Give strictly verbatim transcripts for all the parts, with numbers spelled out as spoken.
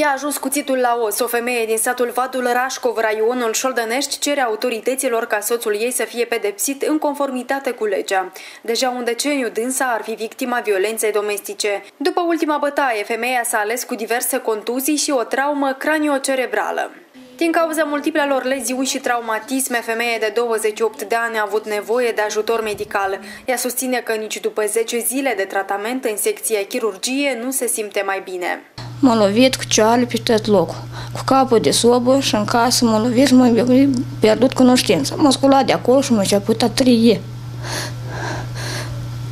I-a ajuns cuțitul la os. O femeie din satul Vadul Rașcov, Raionul Șoldănești, cere autorităților ca soțul ei să fie pedepsit în conformitate cu legea. Deja un deceniu dânsa ar fi victima violenței domestice. După ultima bătaie, femeia s-a ales cu diverse contuzii și o traumă craniocerebrală. Din cauza multiplelor leziuni și traumatisme, femeia de douăzeci și opt de ani a avut nevoie de ajutor medical. Ea susține că nici după zece zile de tratament în secția chirurgie nu se simte mai bine. M-a lovit cu ceale pe tot locul, cu capul de sobă și în casă m-a lovit și m-a pierdut cunoștința. M-a sculat de acolo și m-a început a trie.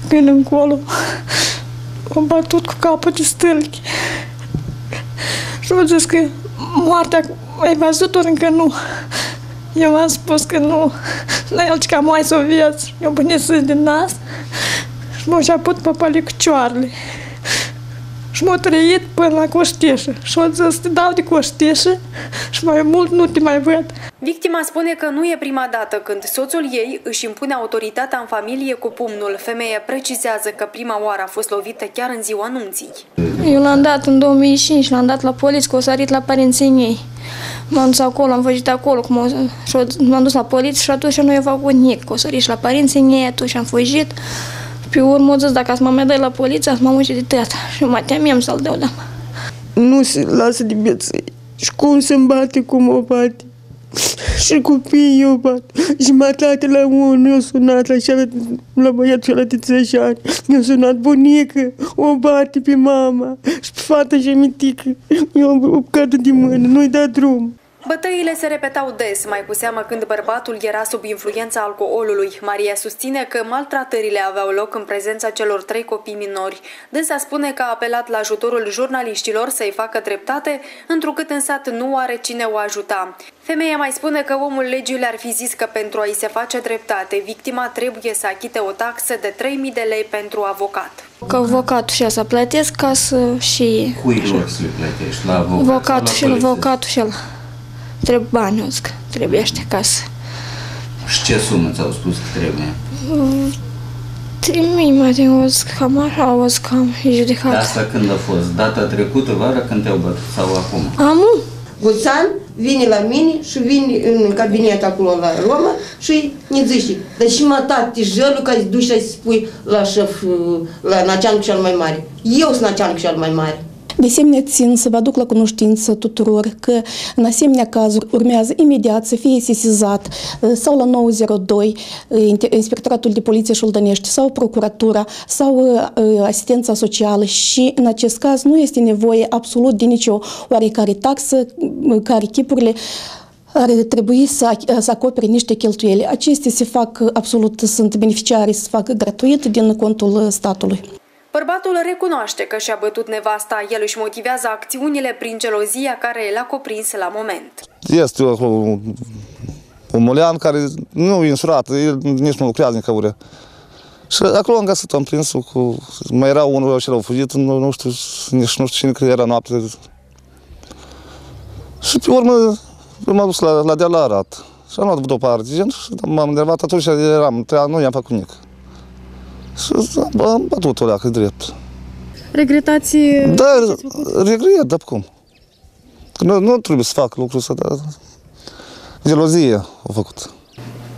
Când încolo m-a batut cu capul de stâlchi. Și m-a zis că moartea... Ai văzut-o încă nu. Eu m-am spus că nu. La el ca mai să o vieți. Eu pune sâs din nas și m-au șaput pe palicicioarele. Și m-au trăit până la coșteșă. Și au zis, te dau de coșteșă și mai mult nu te mai văd. Victima spune că nu e prima dată când soțul ei își impune autoritatea în familie cu pumnul. Femeia precizează că prima oară a fost lovită chiar în ziua nunții. Eu l-am dat în două mii cinci, l-am dat la poliție, că o sărit la părinții mei. M-am dus acolo, am făcut acolo, m-am dus la poliție și atunci nu i-a făcut nic. O sărit și la părinții mei, atunci am fugit. Pe urmă am zis, dacă mă mai dai la poliție, ați mă muncit de tăiat. Și mă temeam să-l dau, da. Nu se lasă de beței. Și cum se-mi bate, cum o bate. Și copiii eu bat. Jumătate la unul i-a sunat, așa, la băiatul ăla de treizeci ani. Mi-a sunat bunică, o bate pe mama și pe fata și mitică. Eu o cadă de mână, nu-i da drum. Bătăile se repetau des, mai cu seamă când bărbatul era sub influența alcoolului. Maria susține că maltratările aveau loc în prezența celor trei copii minori. Dânsa spune că a apelat la ajutorul jurnaliștilor să-i facă dreptate, întrucât în sat nu are cine o ajuta. Femeia mai spune că omul legii le-ar fi zis că pentru a-i se face dreptate, victima trebuie să achite o taxă de trei mii de lei pentru avocat. Că avocatul și-a să plătesc ca să și... Cui lor să le plătești? La avocat? Avocatul și-l, avocatul și-l... Trebuie bani, trebuie aștia casă. Și ce sumă ți-au spus că trebuie? Trei mii, mă din cam așa, o zic, cam judecat. Asta când a fost? Data trecută, vara, când te-au bătut sau acum? Amu. Guțan vine la mine și vine în cabinet acolo la Roma și ne zice, dar și mă tat tijelul că ai duci să-i spui la șef, la naceanul cel mai mare. Eu sunt naceanul cel mai mare. De asemenea, țin să vă aduc la cunoștință tuturor că în asemenea cazuri urmează imediat să fie sesizat sau la nouă zero doi Inspectoratul de Poliție Șoldănești sau Procuratura sau Asistența Socială și în acest caz nu este nevoie absolut de nicio oarecare taxă care chipurile ar trebui să, să acopere niște cheltuieli. Acestea se fac absolut, sunt beneficiari, se fac gratuit din contul statului. Bărbatul recunoaște că și-a bătut nevasta, el își motivează acțiunile prin gelozia care l-a cuprins la moment. Este un, un mulean care nu e însurat, el nici nu lucrează nicăurea. Și acolo am găsit, am prins-o cu... Mai era unul și l-au fugit, nu, nu știu, nici nu știu cine, că era noapte. Și pe urmă m-am dus la, la de la Arat. Și am luat după argint și m-am enervat atunci, eram, nu i-am făcut nic. Și am bătut-o leacă drept. Regretați? Da, regret, dar cum? Nu, nu trebuie să fac lucrul ăsta, dar gelozie a făcut.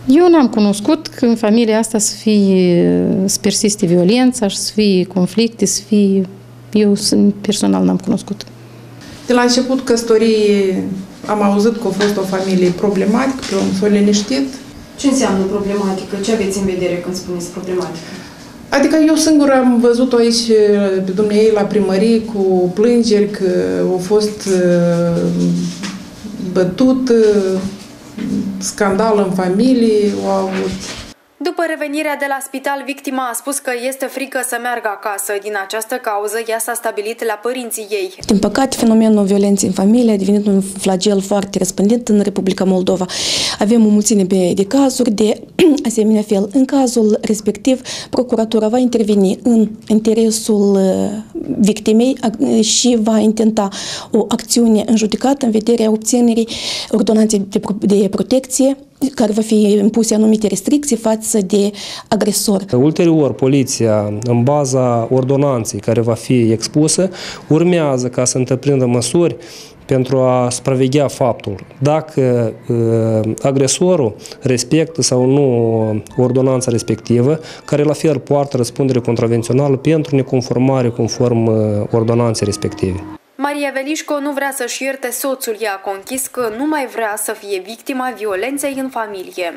Eu n-am cunoscut că în familia asta să fie, să persiste violența, să fie conflicte, să fie... Eu personal n-am cunoscut. De la început căsătoriei am auzit că a fost o familie problematică, pe om s-a liniștit. Ce înseamnă problematică? Ce aveți în vedere când spuneți problematică? Adică eu singură am văzut-o aici pe dumneavoastră la primărie cu plângeri că au fost bătut, scandal în familie, au avut. După revenirea de la spital, victima a spus că este frică să meargă acasă. Din această cauză, ea s-a stabilit la părinții ei. Din păcate, fenomenul violenței în familie a devenit un flagel foarte răspândit în Republica Moldova. Avem o mulțime de cazuri de asemenea fel. În cazul respectiv, procuratura va interveni în interesul victimei și va intenta o acțiune în judecată în vederea obținerii ordonanței de protecție care va fi impuse anumite restricții față de agresor. Ulterior, poliția, în baza ordonanței care va fi expusă, urmează ca să întreprindă măsuri pentru a supraveghea faptul dacă uh, agresorul respectă sau nu ordonanța respectivă, care la fel poartă răspundere contravențională pentru neconformare conform ordonanței respective. Maria Velișco nu vrea să-și ierte soțul, ea a conchis că nu mai vrea să fie victima violenței în familie.